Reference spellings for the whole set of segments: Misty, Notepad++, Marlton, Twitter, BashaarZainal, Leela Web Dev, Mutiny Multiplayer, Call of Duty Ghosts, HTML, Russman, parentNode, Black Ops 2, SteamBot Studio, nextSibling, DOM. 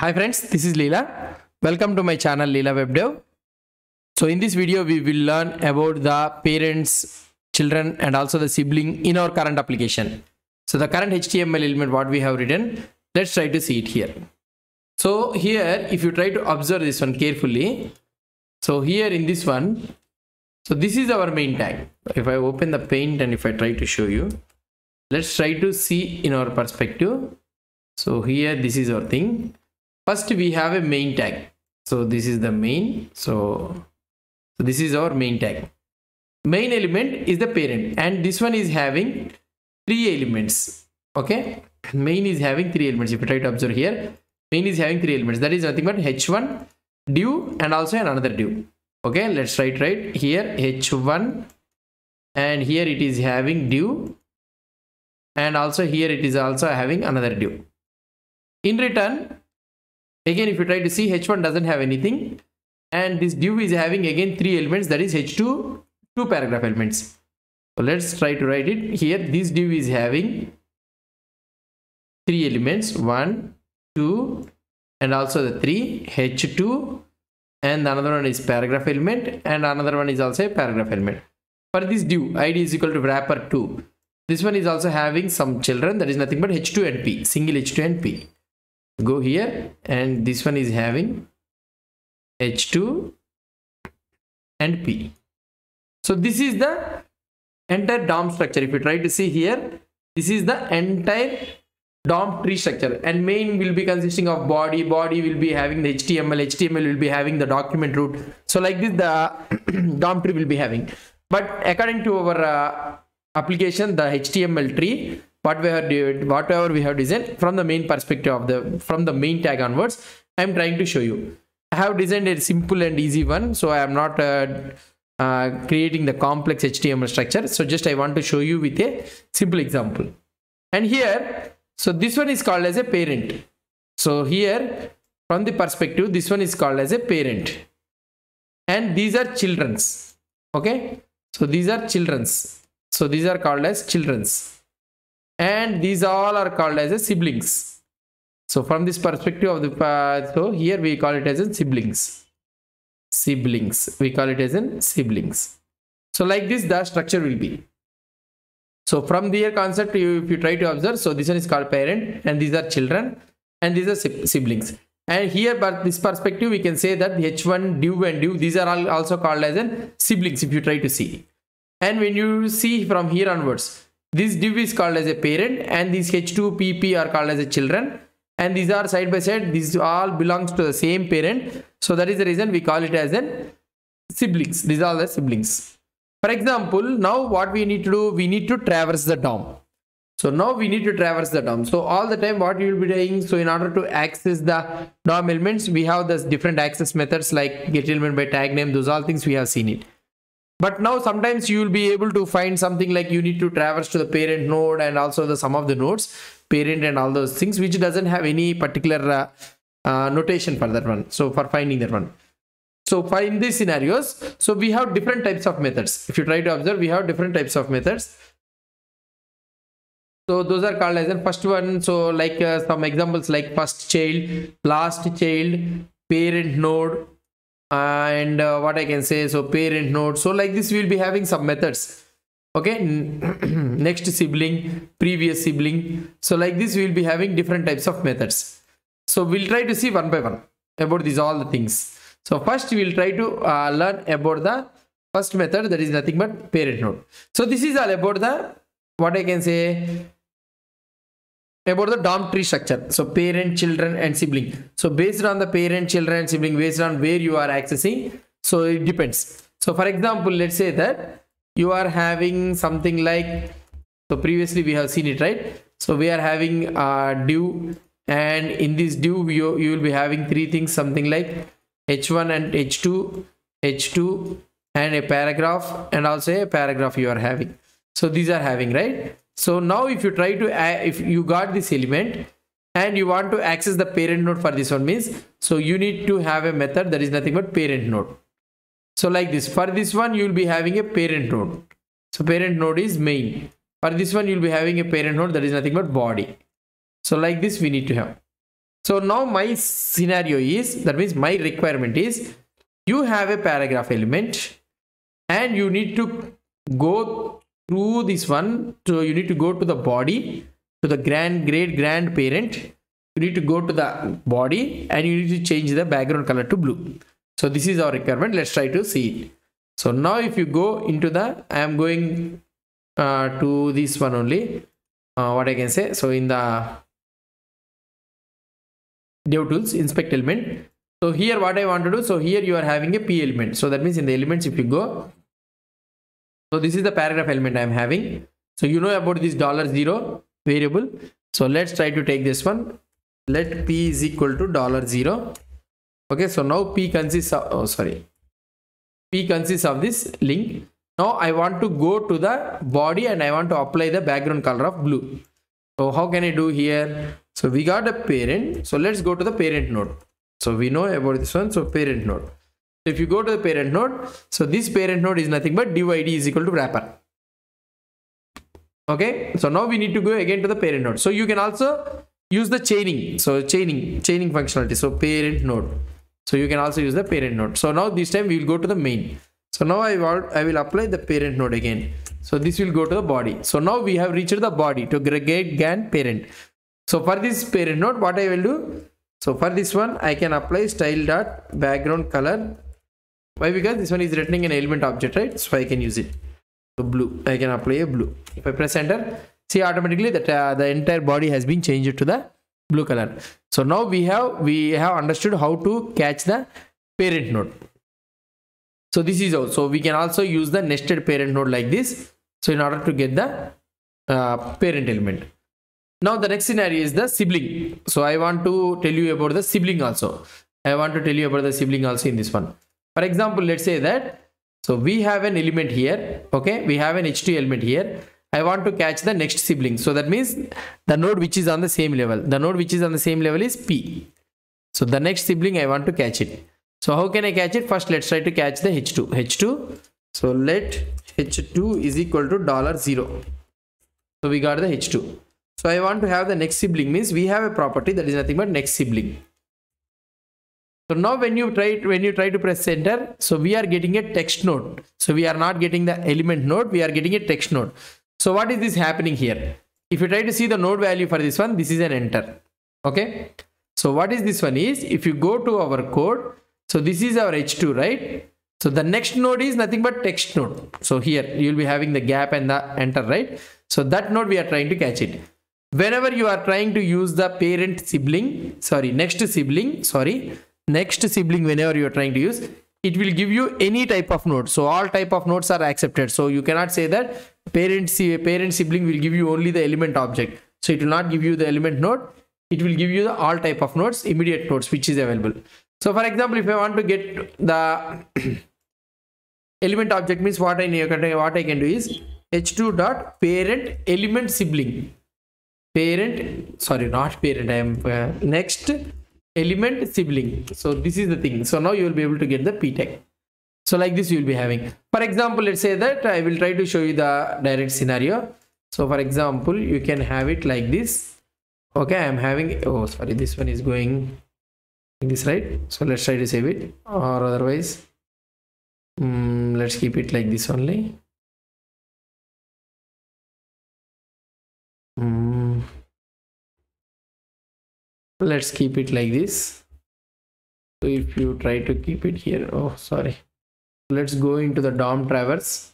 Hi friends, this is Leela. Welcome to my channel Leela Web Dev. So in this video we will learn about the parents, children and also the sibling in our current application. So the current HTML element what we have written, let's try to see it here. So here if you try to observe this one carefully, so here in this one, so this is our main tag. If I open the paint and if I try to show you, let's try to see in our perspective. So here this is our thing. First we have a main tag, so this is the main, so this is our main tag. Main element is the parent and this one is having three elements. Okay, main is having three elements. If you try to observe here, main is having three elements, that is nothing but h1 div and also another div. Okay, let's write right here h1 and here it is having div and also here it is also having another div. In return, again if you try to see, h1 doesn't have anything and this div is having again three elements, that is h2 two paragraph elements. So let's try to write it here. This div is having three elements, 1, 2 and also the 3, h2 and another one is paragraph element and another one is also a paragraph element. For this div id is equal to wrapper 2. This one is also having some children, that is nothing but h2 and p, single h2 and p. Go here and this one is having h2 and p. So this is the entire DOM structure. If you try to see here, this is the entire DOM tree structure, and main will be consisting of body, body will be having the HTML, HTML will be having the document root. So like this the DOM tree will be having, but according to our application, the HTML tree whatever we have designed from the main perspective of the from the main tag onwards, I am trying to show you. I have designed a simple and easy one, so I am not creating the complex HTML structure. So just I want to show you with a simple example. And here, so this one is called as a parent. So here from the perspective, this one is called as a parent and these are children's. Okay, so these are children's, so these are called as children's. And these all are called as a siblings. So from this perspective of the so here we call it as a siblings. We call it as a siblings. So like this the structure will be. So from their concept, if you try to observe, so this one is called parent and these are children and these are siblings. And here but this perspective we can say that h1 div and div, these are all also called as a siblings if you try to see. And when you see from here onwards, this div is called as a parent and these h2 pp are called as a children and these are side by side, these all belongs to the same parent. So that is the reason we call it as an siblings. These are the siblings. For example, now what we need to do, we need to traverse the DOM. So now we need to traverse the DOM. So all the time what you will be doing, so in order to access the DOM elements, we have this different access methods like get element by tag name, those all things we have seen it. But now sometimes you will be able to find something like you need to traverse to the parent node and also the some of the nodes, parent and all those things, which doesn't have any particular notation for that one. So for finding that one. So for in these scenarios, so we have different types of methods. If you try to observe, we have different types of methods. So those are called as the first one. So like some examples like first child, last child, parent node. And what I can say, so parent node. So like this we will be having some methods. Okay, next sibling, previous sibling. So like this we will be having different types of methods. So we'll try to see one by one about these all the things. So first we will try to learn about the first method, that is nothing but parent node. So this is all about the what I can say about the DOM tree structure. So parent, children and sibling. So based on the parent, children and sibling, based on where you are accessing, so it depends. So for example, let's say that you are having something like, so previously we have seen it, right? So we are having a div and in this div you will be having three things, something like h1 and h2, h2 and a paragraph and also a paragraph you are having. So these are having, right? So now if you try to if you got this element and you want to access the parent node for this one means, so you need to have a method that is nothing but parent node. So like this, for this one you will be having a parent node. So parent node is main. For this one you will be having a parent node, that is nothing but body. So like this we need to have. So now my scenario is, that means my requirement is, you have a paragraph element and you need to go through this one. So you need to go to the body, to the great grandparent. You need to go to the body and you need to change the background color to blue. So this is our requirement. Let's try to see it. So now if you go into the, I am going to this one only, what I can say. So in the dev tools, inspect element. So here what I want to do, so here you are having a P element. So that means in the elements, if you go, so this is the paragraph element I am having. So you know about this $0 variable. So let's try to take this one. Let P is equal to $0. Okay. So now P consists of, P consists of this link. Now I want to go to the body and I want to apply the background color of blue. So how can I do here? So we got a parent. So let's go to the parent node. So we know about this one. So parent node. So if you go to the parent node, so this parent node is nothing but div_id is equal to wrapper. Okay. So now we need to go again to the parent node. So you can also use the chaining. So chaining functionality. So parent node. So you can also use the parent node. So now this time we will go to the main. So now I will apply the parent node again. So this will go to the body. So now we have reached the body to great grandparent. So for this parent node, what I will do? So for this one, I can apply style dot background color. Why? Because this one is returning an element object, right? So I can use it. So blue, I can apply a blue. If I press enter, see automatically that the entire body has been changed to the blue color. So now we have understood how to catch the parent node. So this is also, we can also use the nested parent node like this. So in order to get the parent element. Now the next scenario is the sibling. So I want to tell you about the sibling also. In this one. For example, let's say that, so we have an element here. Okay. We have an H2 element here. I want to catch the next sibling. So that means the node which is on the same level. The node which is on the same level is P. So the next sibling, I want to catch it. So how can I catch it? First, let's try to catch the H2. So let H2 is equal to $0. So we got the H2. So I want to have the next sibling, means we have a property that is nothing but next sibling. So now when you try to press enter, so we are getting a text node. So we are not getting the element node. We are getting a text node. So what is this happening here? If you try to see the node value for this one, this is an enter. Okay. So what is this one is, if you go to our code, so this is our H2, right? So the next node is nothing but text node. So here you'll be having the gap and the enter, right? So that node we are trying to catch it. Whenever you are trying to use the next sibling, whenever you are trying to use, it will give you any type of node. So all type of nodes are accepted. So you cannot say that parent sibling will give you only the element object. So it will not give you the element node. It will give you the all type of nodes, immediate nodes, which is available. So for example, if I want to get the element object, means what I can do is h2 dot parent element sibling. Next element sibling. So this is the thing. So now you will be able to get the p tag. So like this you will be having. For example, let's say that I will try to show you the direct scenario. So for example, you can have it like this. Okay, I am having, this one is going like this, right? So let's try to save it, or otherwise let's keep it like this only. Let's keep it like this. So if you try to keep it here, let's go into the DOM traverse,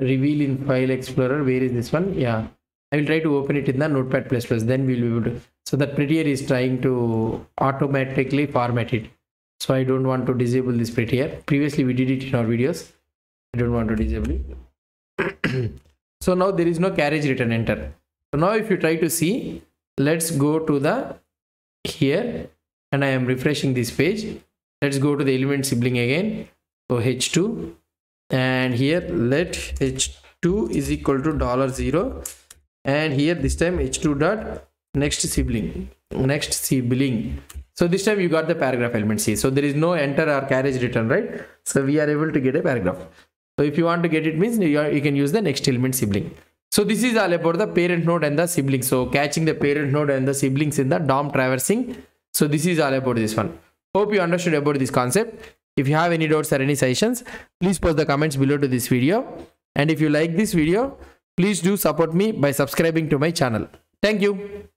reveal in file explorer. Where is this one? Yeah, I will try to open it in the notepad++, then we will be able to. So that prettier is trying to automatically format it. So I don't want to disable this prettier. Previously we did it in our videos. I don't want to disable it. So now there is no carriage return enter. So now if you try to see, let's go to the here and I am refreshing this page. Let's go to the element sibling again. So H2, and here let H2 is equal to $0. And here this time H2 dot next sibling. So this time you got the paragraph element C. So there is no enter or carriage return, right? So we are able to get a paragraph. So if you want to get it, means you can use the next element sibling. So this is all about the parent node and the siblings. So catching the parent node and the siblings in the DOM traversing. So this is all about this one. Hope you understood about this concept. If you have any doubts or any suggestions, please post the comments below to this video. And if you like this video, please do support me by subscribing to my channel. Thank you.